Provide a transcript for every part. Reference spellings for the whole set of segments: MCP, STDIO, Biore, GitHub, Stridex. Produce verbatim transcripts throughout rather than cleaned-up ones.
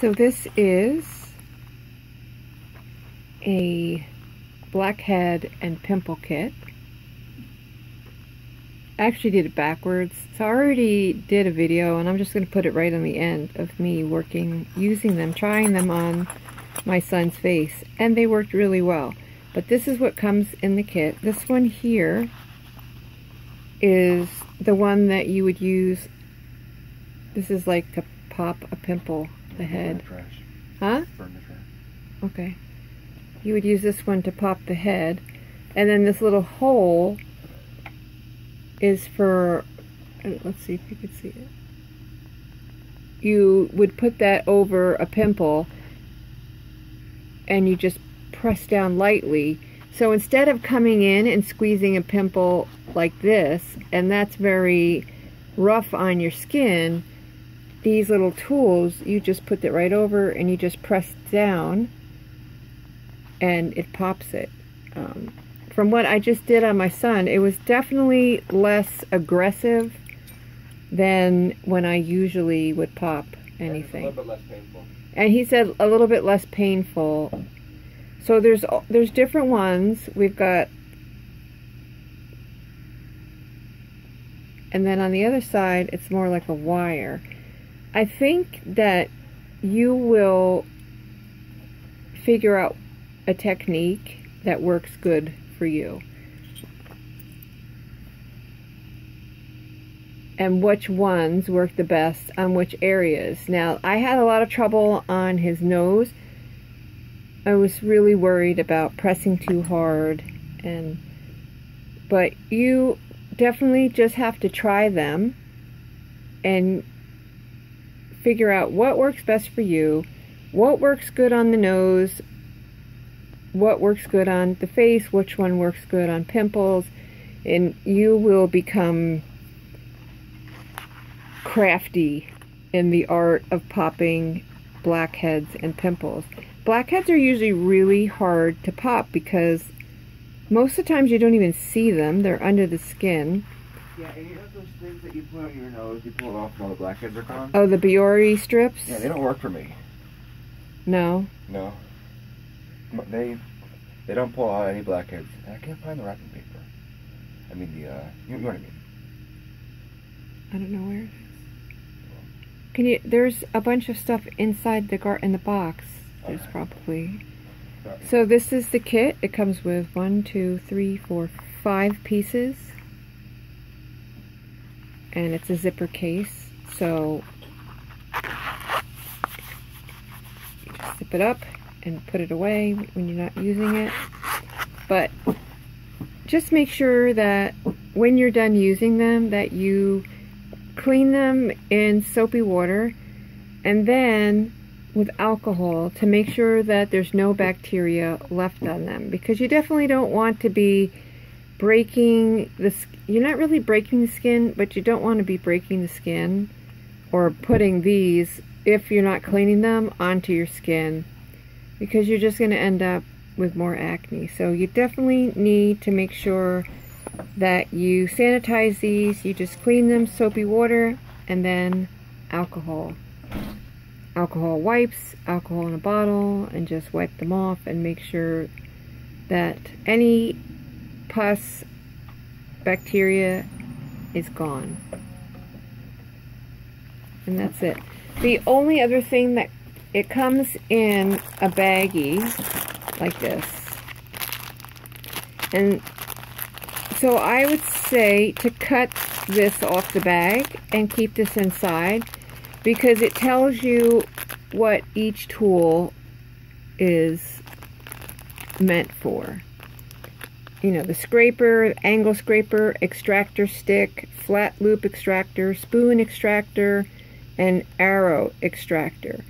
So this is a blackhead and pimple kit. I actually did it backwards. So I already did a video, and I'm just going to put it right on the end of me working, using them, trying them on my son's face, and they worked really well. But this is what comes in the kit. This one here is the one that you would use. This is like to pop a pimple, the head. Burn the trash. Huh? Burn the trash. Okay. You would use this one to pop the head, and then this little hole is for, let's see if you could see it. You would put that over a pimple and you just press down lightly. So instead of coming in and squeezing a pimple like this, and that's very rough on your skin, these little tools, you just put it right over and you just press down and it pops it. Um, From what I just did on my son, it was definitely less aggressive than when I usually would pop anything. And it's a little bit less painful. And he said a little bit less painful. So there's there's different ones. We've got, and then on the other side, it's more like a wire. I think that you will figure out a technique that works good for you, and which ones work the best on which areas. Now, I had a lot of trouble on his nose. I was really worried about pressing too hard, and but you definitely just have to try them and figure out what works best for you, what works good on the nose, what works good on the face, which one works good on pimples, and you will become crafty in the art of popping blackheads and pimples. Blackheads are usually really hard to pop because most of the times you don't even see them. They're under the skin. Yeah, and you know those things that you put on your nose, you pull it off and all the blackheads are gone? Oh, the Biore strips? Yeah, they don't work for me. No? No. They, they don't pull out any blackheads. And I can't find the wrapping paper. I mean the, uh, you know what I mean. I don't know where it is. Can you, there's a bunch of stuff inside the gar in the box. There's okay. Probably. Sorry. So this is the kit. It comes with one, two, three, four, five pieces. And it's a zipper case. So, you just zip it up and put it away when you're not using it. But just make sure that when you're done using them that you clean them in soapy water and then with alcohol to make sure that there's no bacteria left on them, because you definitely don't want to be breaking the skin. You're not really breaking the skin, but you don't want to be breaking the skin or putting these, if you're not cleaning them, onto your skin, because you're just going to end up with more acne. So you definitely need to make sure that you sanitize these. You just clean them, soapy water, and then alcohol. Alcohol wipes, alcohol in a bottle, and just wipe them off and make sure that any pus, bacteria is gone. And that's it. The only other thing that it comes in a baggie like this, and so I would say to cut this off the bag and keep this inside, because it tells you what each tool is meant for. You know, the scraper, angle scraper, extractor stick, flat loop extractor, spoon extractor, and arrow extractor.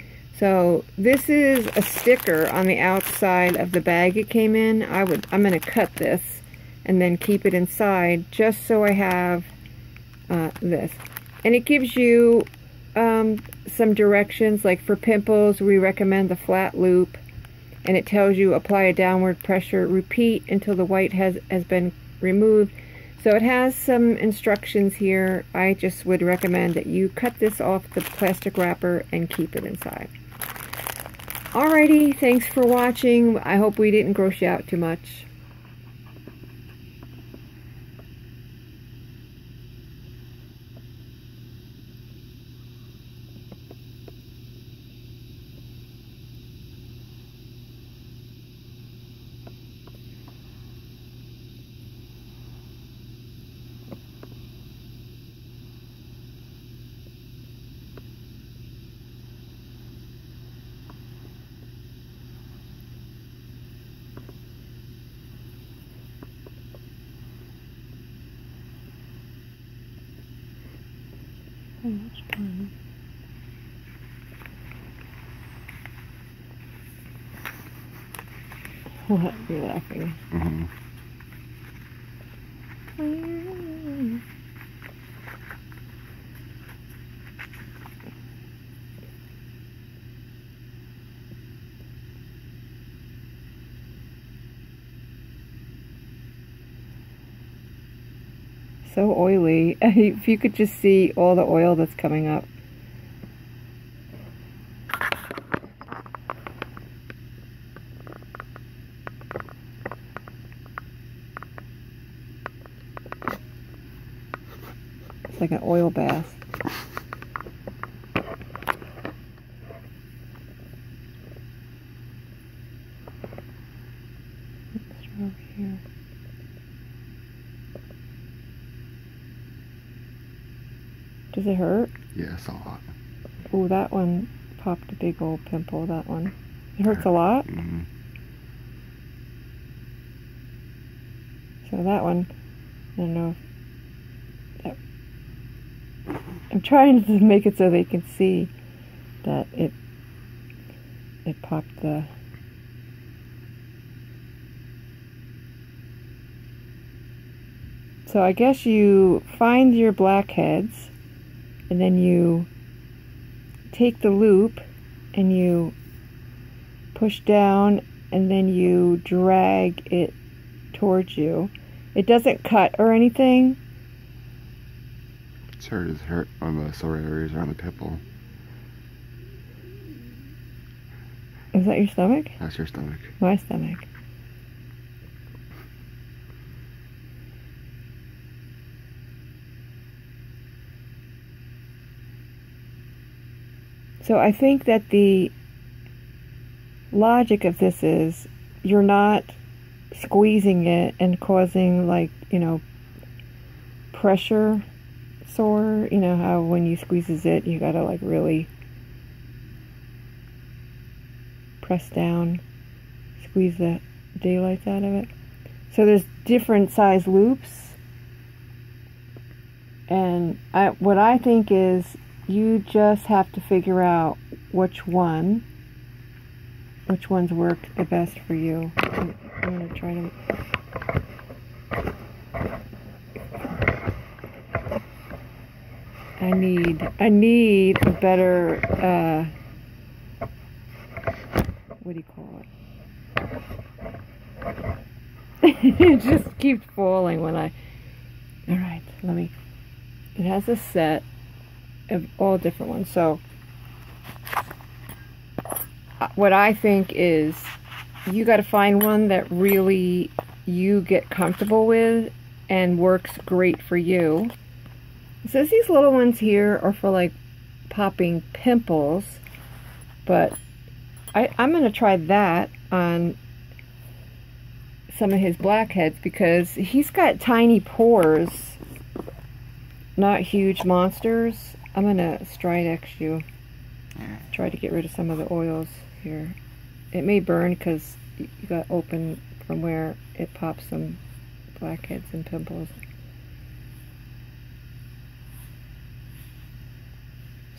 So this is a sticker on the outside of the bag it came in. I would, I'm going to cut this and then keep it inside just so I have uh, this. And it gives you um, some directions, like for pimples, we recommend the flat loop. And it tells you apply a downward pressure, repeat until the white has, has been removed. So it has some instructions here. I just would recommend that you cut this off the plastic wrapper and keep it inside. Alrighty, thanks for watching. I hope we didn't gross you out too much. Oh, that's fun. What? You're laughing. Mm-hmm. Mm-hmm. So oily. If you could just see all the oil that's coming up. It's like an oil bath. Oops, we're over here. Does it hurt? Yeah, it's a lot. Oh, that one popped a big old pimple, that one. It hurts a lot? Mm-hmm. So that one, I don't know. That, I'm trying to make it so they can see that it, it popped the... So I guess you find your blackheads, and then you take the loop and you push down and then you drag it towards you. It doesn't cut or anything. It's hurt, it's hurt on the sore areas around the pimple. Is that your stomach? That's your stomach. My stomach. So I think that the logic of this is you're not squeezing it and causing, like, you know, pressure sore. You know how when you squeezes it, you gotta like really press down, squeeze the daylights out of it. So there's different size loops. And I, what I think is, you just have to figure out which one, which ones work the best for you. I'm, I'm going to try to... I need, I need a better, uh, what do you call it? It just keeps falling when I... Alright, let me... It has a set of all different ones. So what I think is you got to find one that really you get comfortable with and works great for you. It says these little ones here are for like popping pimples, but I, I'm going to try that on some of his blackheads because he's got tiny pores, not huge monsters. I'm gonna Stridex you. Try to get rid of some of the oils here. It may burn because you got open from where it pops some blackheads and pimples.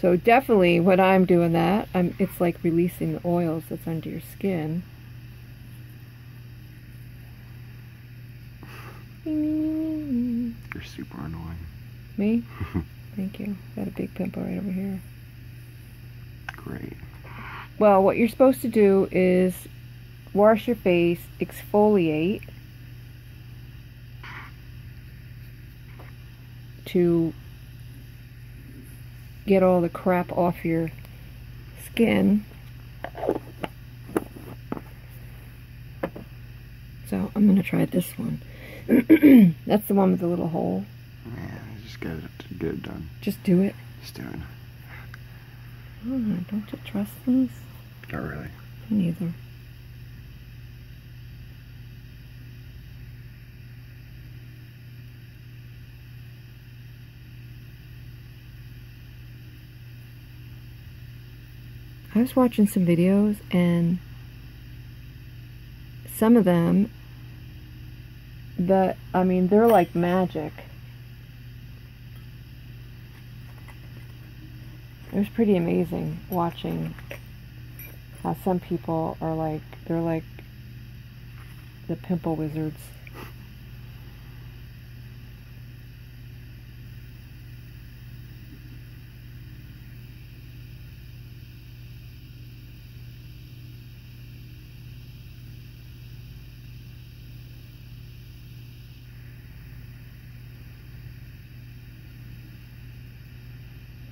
So definitely when I'm doing that, I'm, it's like releasing the oils that's under your skin. You're super annoying. Me? Thank you. Got a big pimple right over here. Great. Well, what you're supposed to do is wash your face, exfoliate to get all the crap off your skin. I'm going to try this one. That's the one with the little hole. Yeah, just get it, get it done. Just do it. Just do it. Oh, don't you trust these? Not really. Neither. I was watching some videos, and some of them, the, I mean, they're like magic. It was pretty amazing watching how some people are like, they're like the pimple wizards.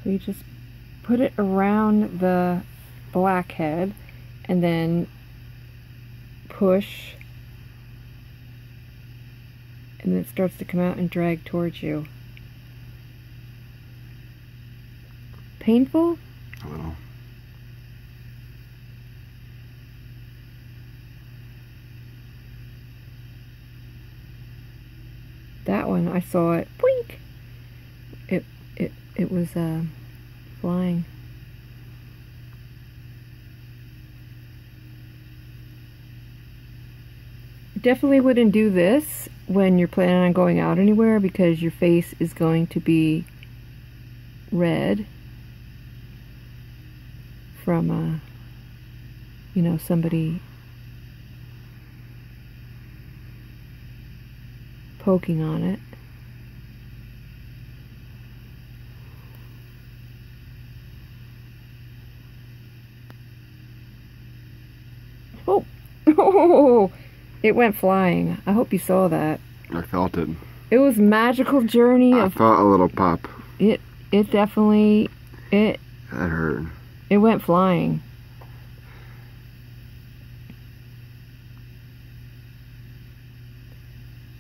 So you just put it around the blackhead and then push, and then it starts to come out and drag towards you. Painful? A little. That one, I saw it. Boink! It, it, it was, uh, flying. Definitely wouldn't do this when you're planning on going out anywhere, because your face is going to be red from uh, you know, somebody poking on it. Oh, oh! It went flying. I hope you saw that. I felt it. It was a magical journey. I felt a little pop. It it definitely it. That hurt. It went flying.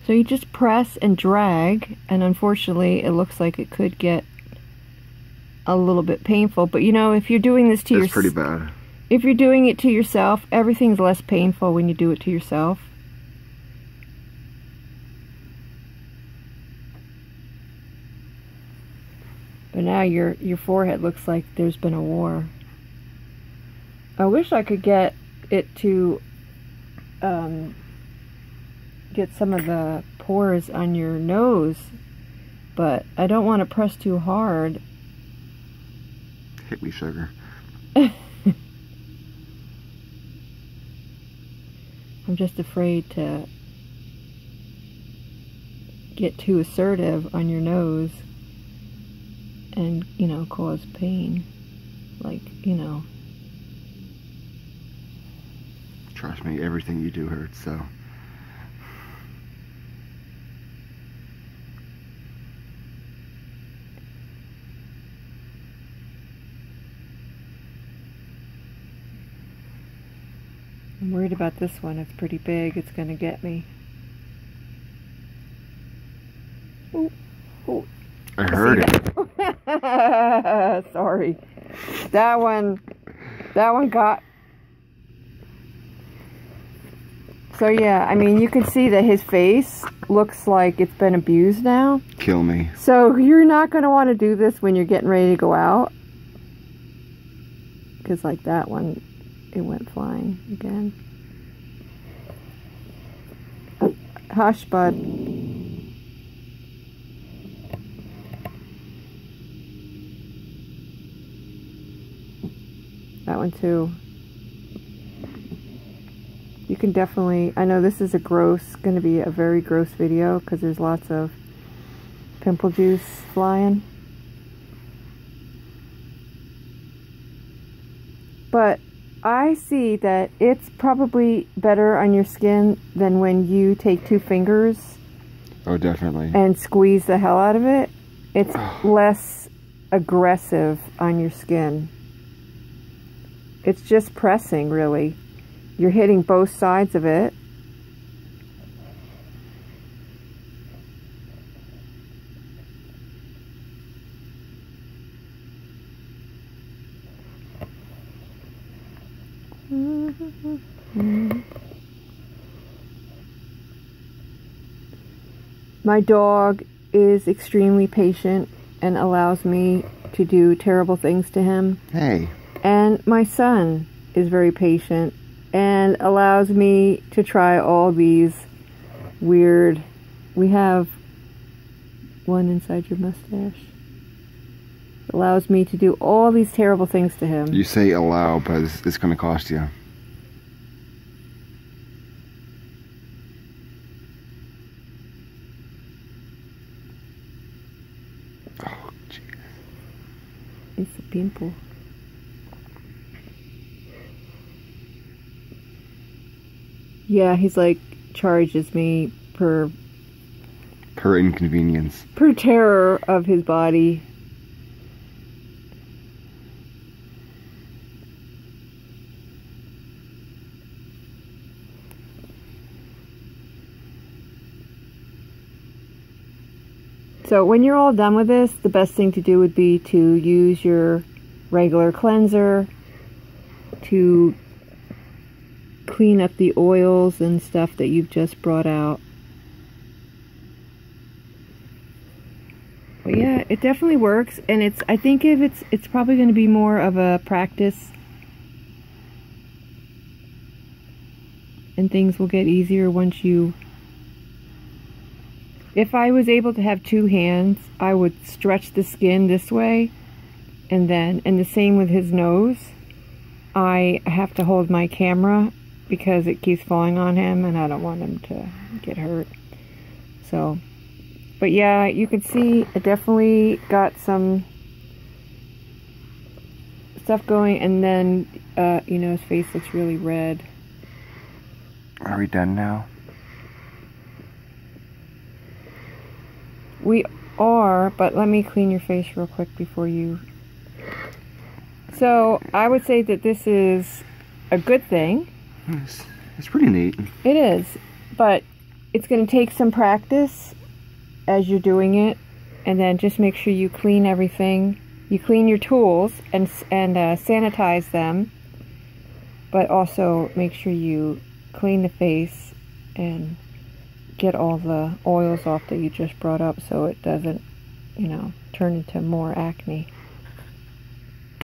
So you just press and drag, and unfortunately, it looks like it could get a little bit painful. But you know, if you're doing this to yourself, it's pretty bad. If you're doing it to yourself, everything's less painful when you do it to yourself. But now your your forehead looks like there's been a war. I wish I could get it to um, get some of the pores on your nose, but I don't want to press too hard. Hit me, sugar. I'm just afraid to get too assertive on your nose and, you know, cause pain. Like, you know. Trust me, everything you do hurts, so. I'm worried about this one. It's pretty big. It's going to get me. Oh, oh. I heard it. Sorry. That one, that one got... So yeah, I mean, you can see that his face looks like it's been abused now. Kill me. So you're not going to want to do this when you're getting ready to go out. Because like that one... It went flying again. Oh, hush, bud. That one too. You can definitely, I know this is a gross, gonna be a very gross video because there's lots of pimple juice flying. But I see that it's probably better on your skin than when you take two fingers. Oh, definitely. And squeeze the hell out of it. It's less aggressive on your skin. It's just pressing, really. You're hitting both sides of it. My dog is extremely patient and allows me to do terrible things to him. Hey. And my son is very patient and allows me to try all these weird... We have one inside your mustache. Allows me to do all these terrible things to him. You say allow, but it's, it's going to cost you. Oh, jeez. It's a pimple. Yeah, he's like, charges me per... Per inconvenience. Per terror of his body. So when you're all done with this, the best thing to do would be to use your regular cleanser to clean up the oils and stuff that you've just brought out. But yeah, it definitely works, and it's I think if it's it's probably going to be more of a practice, and things will get easier once you... If I was able to have two hands, I would stretch the skin this way, and then, and the same with his nose. I have to hold my camera because it keeps falling on him, and I don't want him to get hurt. So, but yeah, you can see I definitely got some stuff going, and then, uh, you know, his face looks really red. Are we done now? We are, but let me clean your face real quick before you... So, I would say that this is a good thing. It's, it's pretty neat. It is, but it's going to take some practice as you're doing it, and then just make sure you clean everything. You clean your tools and, and uh, sanitize them, but also make sure you clean the face and... get all the oils off that you just brought up so it doesn't, you know, turn into more acne.